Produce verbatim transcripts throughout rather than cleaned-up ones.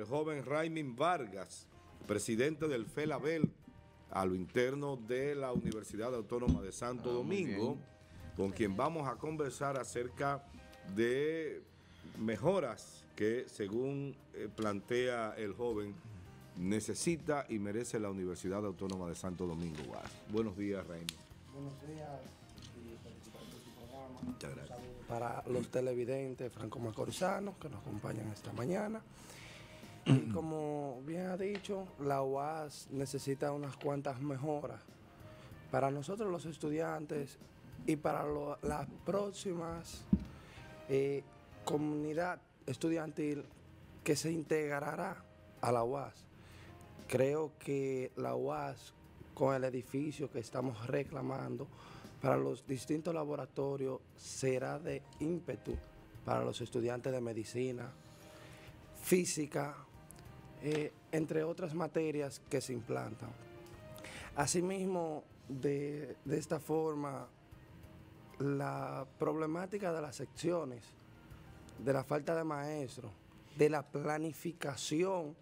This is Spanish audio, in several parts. el joven Reimyn Vargas, presidente del FELABEL, a lo interno de la Universidad Autónoma de Santo ah, Domingo, con quien vamos a conversar acerca de mejoras que, según eh, plantea el joven, necesita y merece la Universidad Autónoma de Santo Domingo. Wow. Buenos días, Reimyn. Buenos días. Muchas gracias. Para los televidentes Franco Macorizano que nos acompañan esta mañana. Y como bien ha dicho, la U A S necesita unas cuantas mejoras para nosotros los estudiantes y para lo, las próximas eh, comunidad estudiantil que se integrará a la U A S. Creo que la U A S, con el edificio que estamos reclamando para los distintos laboratorios, será de ímpetu para los estudiantes de medicina, física, eh, entre otras materias que se implantan. Asimismo, de, de esta forma, la problemática de las secciones, de la falta de maestros, de la planificación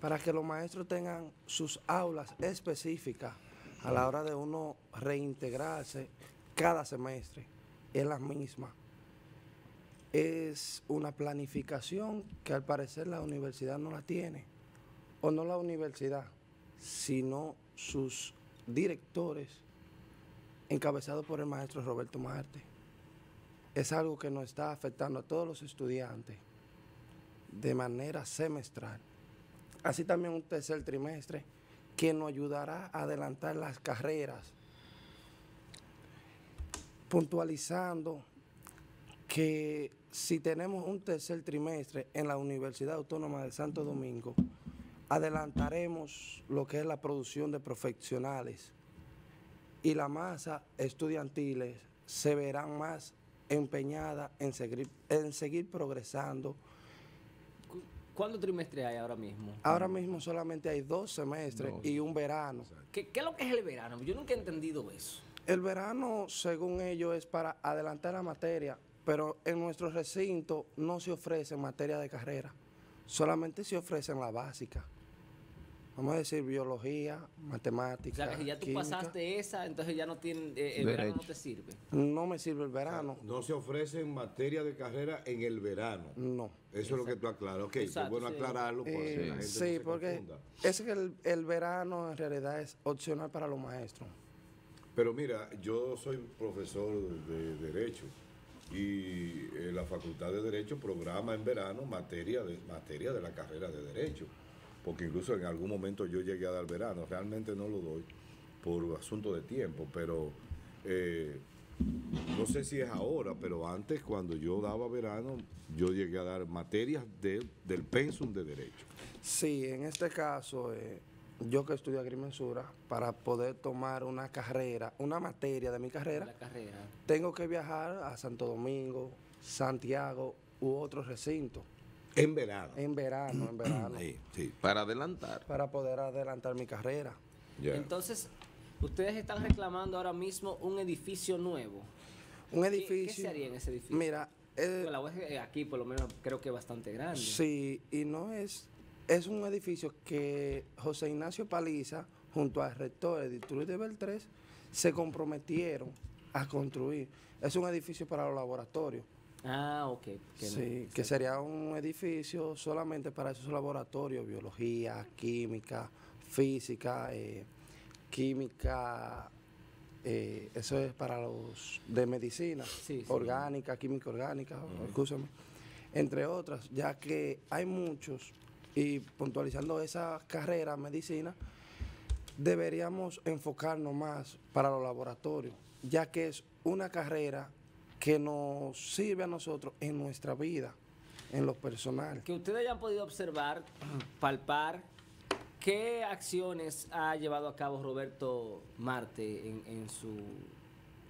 para que los maestros tengan sus aulas específicas a la hora de uno reintegrarse cada semestre en las mismas. Es una planificación que al parecer la universidad no la tiene, o no la universidad, sino sus directores, encabezados por el maestro Roberto Marte. Es algo que nos está afectando a todos los estudiantes de manera semestral. Así también un tercer trimestre que nos ayudará a adelantar las carreras, puntualizando que si tenemos un tercer trimestre en la Universidad Autónoma de Santo Domingo, adelantaremos lo que es la producción de profesionales y la masa estudiantil se verán más empeñada en seguir, en seguir progresando. ¿Cuántos trimestres hay ahora mismo? Ahora mismo solamente hay dos semestres dos. Y un verano. ¿Qué, ¿Qué es lo que es el verano? Yo nunca he entendido eso. El verano, según ellos, es para adelantar la materia, pero en nuestro recinto no se ofrece materia de carrera, solamente se ofrecen la básica. Vamos a decir biología, matemáticas. O sea, que si ya tú química, pasaste esa, entonces ya no tiene, eh, el derecho. Verano no te sirve. No me sirve el verano. O sea, no se ofrece en materia de carrera en el verano. No. Eso exacto. Es lo que tú aclaras. Ok, exacto, es bueno sí. aclararlo. Por eh, si la gente sí, no porque es que el, el verano en realidad es opcional para los maestros. Pero mira, yo soy profesor de Derecho y eh, la Facultad de Derecho programa en verano materia de, materia de la carrera de Derecho. Porque incluso en algún momento yo llegué a dar verano, realmente no lo doy por asunto de tiempo, pero eh, no sé si es ahora, pero antes cuando yo daba verano, yo llegué a dar materias de, del pensum de Derecho. Sí, en este caso, eh, yo que estudio agrimensura, para poder tomar una carrera, una materia de mi carrera, la carrera, tengo que viajar a Santo Domingo, Santiago u otros recintos. En verano. En verano, en verano. Sí, sí, para adelantar. Para poder adelantar mi carrera. Yeah. Entonces, ustedes están reclamando ahora mismo un edificio nuevo. Un edificio. ¿Qué, qué se haría en ese edificio? Mira, eh, la U A S aquí por lo menos creo que es bastante grande. Sí, y no es, es un edificio que José Ignacio Paliza, junto al rector Editrudis Beltrán, se comprometieron a construir. Es un edificio para los laboratorios. Ah, ok. Que sí, no, que sería un edificio solamente para esos laboratorios, biología, química, física, eh, química, eh, eso es para los de medicina, sí, orgánica, sí. química orgánica, uh-huh. excúsame, entre otras, ya que hay muchos, y puntualizando esa carrera, medicina, deberíamos enfocarnos más para los laboratorios, ya que es una carrera que nos sirve a nosotros en nuestra vida, en lo personal. Que ustedes hayan podido observar, palpar, ¿qué acciones ha llevado a cabo Roberto Marte en, en su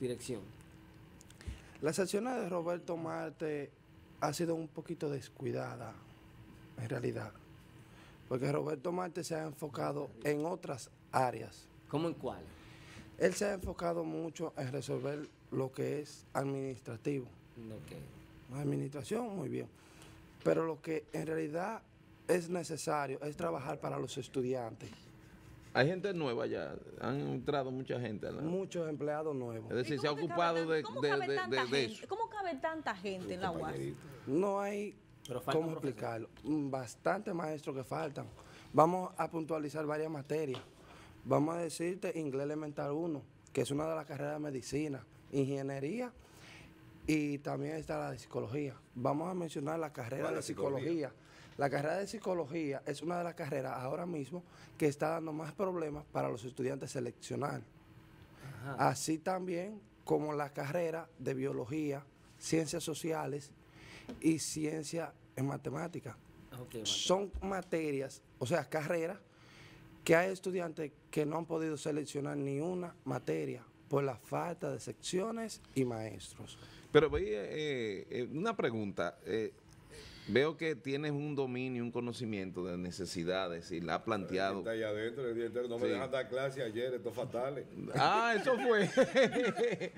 dirección? Las acciones de Roberto Marte han sido un poquito descuidadas, en realidad, porque Roberto Marte se ha enfocado en otras áreas. ¿Cómo en cuáles? Él se ha enfocado mucho en resolver lo que es administrativo. Okay. Administración, muy bien. Pero lo que en realidad es necesario es trabajar para los estudiantes. Hay gente nueva ya, han entrado mucha gente, ¿no? Muchos empleados nuevos. Es decir, se ha ocupado de, tan, de, de, de, de, de eso. ¿Cómo cabe tanta gente en la U A S? No hay cómo explicarlo. Bastantes maestros que faltan. Vamos a puntualizar varias materias. Vamos a decirte inglés elemental uno, que es una de las carreras de medicina, ingeniería y también está la de psicología. Vamos a mencionar la carrera de psicología. La carrera de psicología es una de las carreras ahora mismo que está dando más problemas para los estudiantes seleccionar. Ajá. Así también como la carrera de biología, ciencias sociales y ciencia en matemáticas. Okay, son materias, o sea, carreras que hay estudiantes que no han podido seleccionar ni una materia por la falta de secciones y maestros. Pero veía eh, eh, una pregunta. Eh, Veo que tienes un dominio, un conocimiento de necesidades y la ha planteado. Está allá adentro, el día entero. No me sí. dejan dar clase ayer, esto es fatal. Ah, eso fue.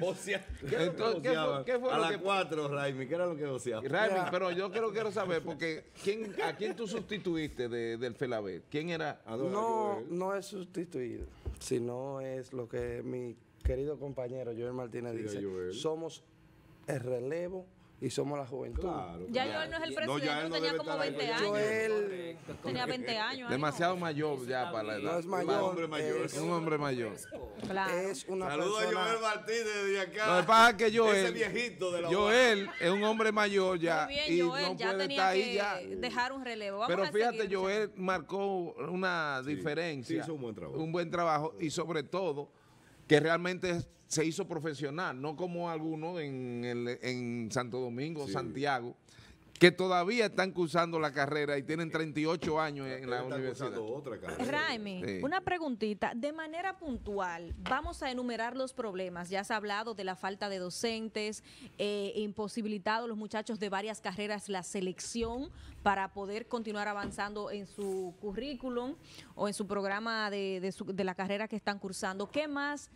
O sea, ¿qué, Entonces, ¿qué fue, qué fue a las cuatro, Reimyn? ¿Qué era lo que voceaba? Reimyn, pero yo creo, quiero saber, porque ¿quién, ¿a quién tú sustituiste de, del FELABEL? ¿Quién era? No, no es sustituido, sino es lo que mi querido compañero Joel Martínez sí, dice. Joel. Somos el relevo. Y somos la juventud. Claro, ya claro. Joel no es el presidente, no, no tenía como veinte años. Joel tenía veinte años. Demasiado ¿no? mayor ya para la edad. No es mayor. Es un hombre mayor. Claro. Es una Saludos persona... a Joel Martínez de acá. Lo que pasa es que Joel, viejito de la Joel es un hombre mayor ya. Muy bien, y Joel no ya puede tenía estar que ahí ya. dejar un relevo. Vamos Pero fíjate, seguir, Joel sí. marcó una diferencia. Sí, hizo un buen trabajo. Un buen trabajo y sobre todo que realmente se hizo profesional, no como algunos en, en Santo Domingo, sí. Santiago, que todavía están cursando la carrera y tienen treinta y ocho años en la universidad. Otra carrera. Reimyn, sí. una preguntita. De manera puntual, vamos a enumerar los problemas. Ya has hablado de la falta de docentes, eh, imposibilitado los muchachos de varias carreras la selección para poder continuar avanzando en su currículum o en su programa de, de, su, de la carrera que están cursando. ¿Qué más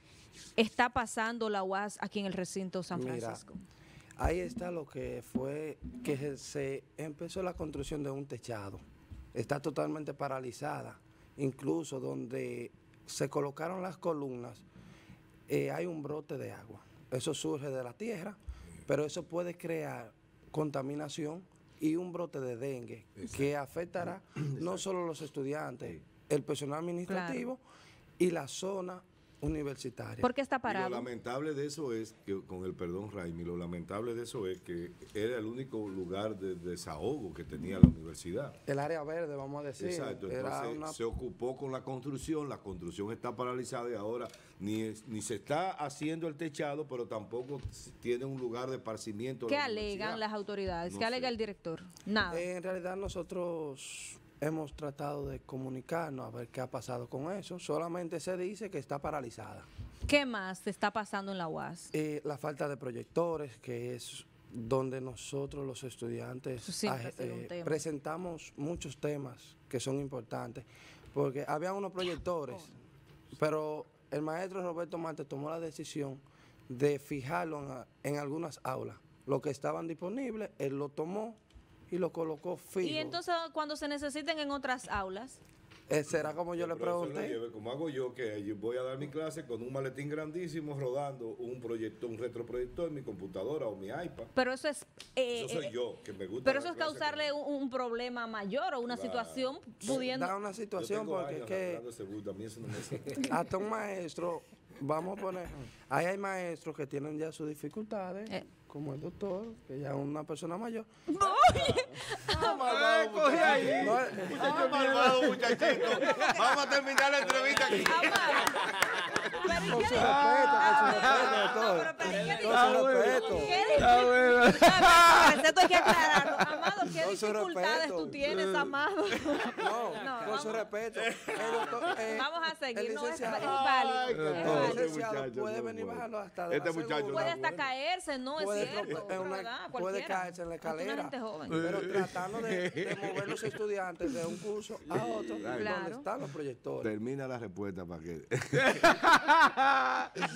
está pasando la U A S aquí en el recinto San Francisco? Mira, ahí está lo que fue que se empezó la construcción de un techado. Está totalmente paralizada. Incluso donde se colocaron las columnas, eh, hay un brote de agua. Eso surge de la tierra, pero eso puede crear contaminación y un brote de dengue Exacto. que afectará Exacto. no solo a los estudiantes, el personal administrativo claro. y la zona universitaria. ¿Por qué está parado? Y lo lamentable de eso es, que, con el perdón Reimyn, lo lamentable de eso es que era el único lugar de desahogo que tenía la universidad. El área verde, vamos a decir. Exacto, entonces una... se ocupó con la construcción, la construcción está paralizada y ahora ni, ni se está haciendo el techado, pero tampoco tiene un lugar de esparcimiento. ¿Qué la alegan las autoridades? No ¿Qué sé. alega el director? Nada. En realidad nosotros... hemos tratado de comunicarnos a ver qué ha pasado con eso. Solamente se dice que está paralizada. ¿Qué más te está pasando en la U A S? Eh, la falta de proyectores, que es donde nosotros los estudiantes eh, presentamos muchos temas que son importantes. Porque había unos proyectores, pero el maestro Roberto Marte tomó la decisión de fijarlo en, en algunas aulas. Lo que estaban disponibles, él lo tomó y lo colocó fijo. Y entonces cuando se necesiten en otras aulas, eh, será como yo le pregunté, lleve, como hago yo, que yo voy a dar mi clase con un maletín grandísimo rodando un proyector, un retroproyector en mi computadora o mi iPad. Pero eso es eh, eso soy eh, yo que me gusta. Pero eso es causarle que... un, un problema mayor o una claro. situación pudiendo da una situación porque que seguro, a mí eso no me hasta un maestro vamos a poner, ahí hay maestros que tienen ya sus dificultades. Eh. Como el doctor, que ya es una persona mayor. ¡No! ¡Ah, malvado, muchachito! Ahí. No, muchacho, malvado, muchachito. Vamos a terminar la entrevista aquí. Con su respeto, con su respeto. Hay que aclararlo. Amado, ¿qué dificultades tú tienes, Amado? No, con su respeto. Vamos a seguir. No es válido. El licenciado puede venir bajando hasta la segunda. Puede hasta caerse, ¿no? Es Cierto, una, verdad, puede caerse en la escalera, pero tratando de, de mover los estudiantes. estudiantes de un curso a otro. Claro. ¿Dónde están los proyectores? Termina la respuesta para que...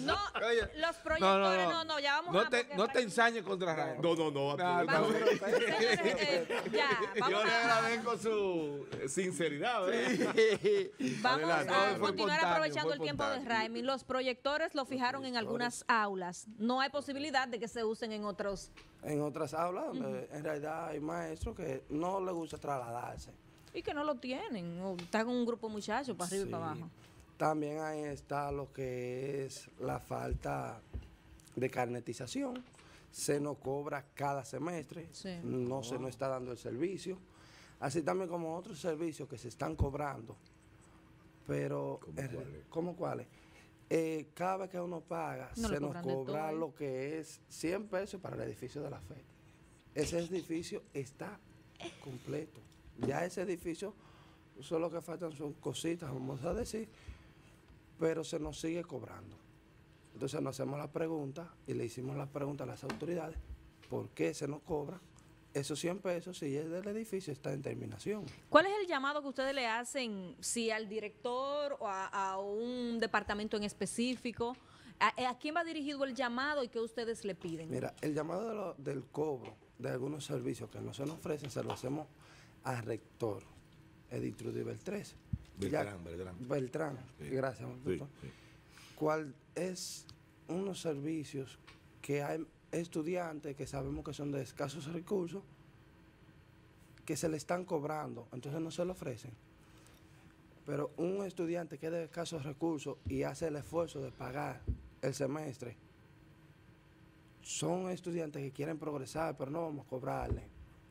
no, oye, los proyectores, no, no, no, no, ya vamos no a... Te, no te ensañes contra Raúl. No, no, no. Nah, vamos, ya, vamos yo a... le agradezco su sinceridad. Sí. Vamos Adelante. a no, continuar aprovechando el tiempo de Reimyn. Los proyectores lo fijaron proyectores. en algunas aulas. No hay posibilidad de que se usen en otros... En otras aulas, uh-huh. donde en realidad hay maestros que no les gusta trasladarse. Y que no lo tienen, o están con un grupo de muchachos para arriba sí. y para abajo. También ahí está lo que es la falta de carnetización. Se nos cobra cada semestre, sí. no oh. se nos está dando el servicio. Así también como otros servicios que se están cobrando. Pero, ¿cómo cuáles? ¿Cómo cuáles? Eh, cada vez que uno paga, no se nos cobra lo que es cien pesos para el edificio de la F E D. Ese edificio está completo. Ya ese edificio, solo que faltan son cositas, vamos a decir, pero se nos sigue cobrando. Entonces nos hacemos la pregunta y le hicimos la pregunta a las autoridades, ¿por qué se nos cobra? Esos cien pesos, si es del edificio, está en terminación. ¿Cuál es el llamado que ustedes le hacen, si al director o a, a un departamento en específico? ¿A, a quién va dirigido el llamado y qué ustedes le piden? Mira, el llamado de lo, del cobro de algunos servicios que no se nos ofrecen, se lo hacemos al rector, Editrudis Beltrés. Beltrán, ya, Beltrán. Beltrán, sí. gracias. Sí, doctor. Sí. ¿Cuál es unos servicios que hay... estudiantes que sabemos que son de escasos recursos que se le están cobrando, entonces no se le ofrecen? Pero un estudiante que es de escasos recursos y hace el esfuerzo de pagar el semestre, son estudiantes que quieren progresar, pero no vamos a cobrarle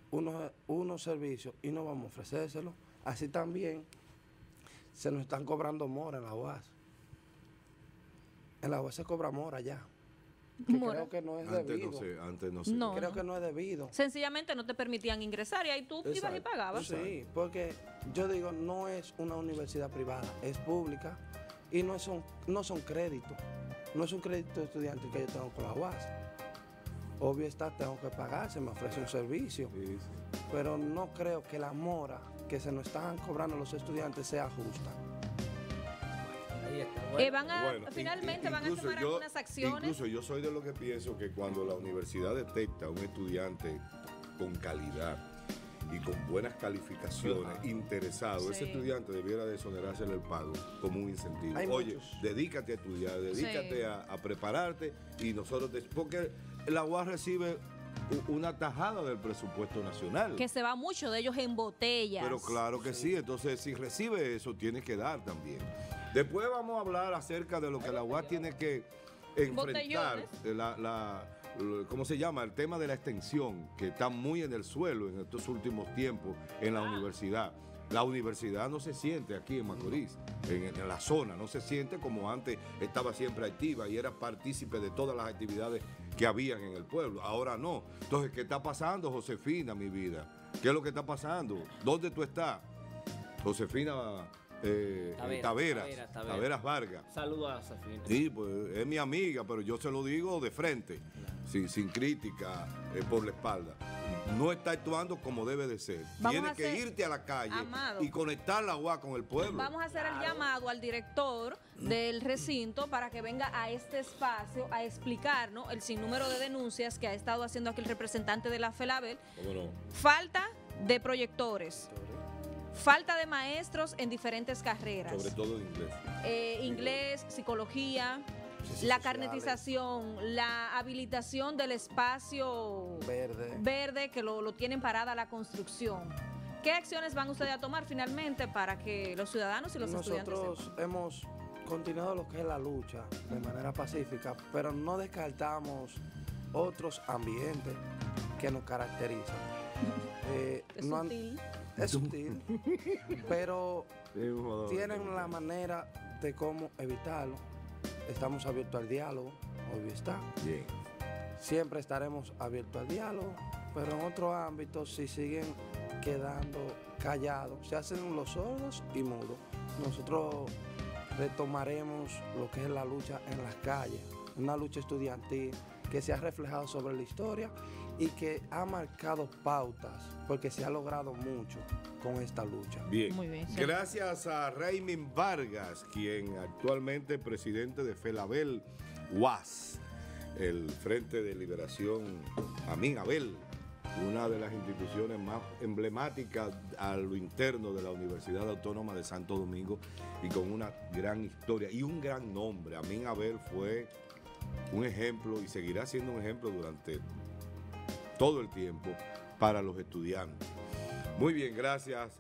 unos, unos servicios y no vamos a ofrecérselo. Así también se nos están cobrando mora en la U A S. En la U A S se cobra mora ya. Que creo que no es antes debido. No sé, antes no sé. No, creo no. que no es debido. Sencillamente no te permitían ingresar y ahí tú Exacto. ibas y pagabas. Sí, porque yo digo, no es una universidad privada, es pública y no son, no son créditos. No es un crédito estudiantil que yo tengo con la U A S. Obvio está, tengo que pagar, se me ofrece un servicio. Sí, sí. Pero no creo que la mora que se nos están cobrando los estudiantes sea justa. Bueno, eh, van a, bueno, finalmente van a tomar yo, algunas acciones. Incluso yo soy de lo que pienso que cuando la universidad detecta a un estudiante con calidad y con buenas calificaciones, sí. interesado, sí. ese estudiante debiera desonerarse el pago como un incentivo. Hay Oye, muchos. Dedícate a estudiar, dedícate sí. a, a prepararte y nosotros, te, porque la U A S recibe una tajada del presupuesto nacional. Que se va mucho de ellos en botellas. Pero claro que sí, sí. entonces si recibe eso tiene que dar también. Después vamos a hablar acerca de lo que la U A S tiene que enfrentar, la, la, la, ¿cómo se llama? El tema de la extensión, que está muy en el suelo en estos últimos tiempos en la ah. universidad. La universidad no se siente aquí en Macorís, en, en la zona, no se siente como antes estaba siempre activa y era partícipe de todas las actividades que habían en el pueblo. Ahora no. Entonces, ¿qué está pasando, Josefina, mi vida? ¿Qué es lo que está pasando? ¿Dónde tú estás? Josefina... Eh, Taveras, Taveras, Taveras, Taveras. Taveras Vargas. Saludos a Josefina. Sí, pues es mi amiga, pero yo se lo digo de frente, claro. sin, sin crítica, eh, por la espalda. No está actuando como debe de ser. Tiene que irte a la calle Amado. y conectar la U A S con el pueblo. Vamos a hacer claro. el llamado al director del recinto para que venga a este espacio a explicarnos el sinnúmero de denuncias que ha estado haciendo aquí el representante de la FELABEL. ¿Cómo no? Falta de proyectores. Falta de maestros en diferentes carreras. Sobre todo de inglés. Eh, inglés, psicología, Ciencias la carnetización, sociales. la habilitación del espacio verde, verde que lo, lo tienen parada la construcción. ¿Qué acciones van ustedes a tomar finalmente para que los ciudadanos y los Nosotros estudiantes... Nosotros hemos continuado lo que es la lucha de manera pacífica, pero no descartamos otros ambientes que nos caracterizan. eh, es no sutil. Han, Es sutil, pero tienen la manera de cómo evitarlo. Estamos abiertos al diálogo, obvio está. Bien. Siempre estaremos abiertos al diálogo, pero en otros ámbitos si siguen quedando callados, se hacen los sordos y mudos. Nosotros retomaremos lo que es la lucha en las calles, una lucha estudiantil que se ha reflejado sobre la historia y que ha marcado pautas porque se ha logrado mucho con esta lucha. Bien, muy bien, sí. Gracias a Reimyn Vargas, quien actualmente es presidente de FELABEL U A S, el Frente de Liberación Amín Abel, una de las instituciones más emblemáticas a lo interno de la Universidad Autónoma de Santo Domingo y con una gran historia y un gran nombre. Amín Abel fue un ejemplo y seguirá siendo un ejemplo durante todo el tiempo para los estudiantes. Muy bien, gracias.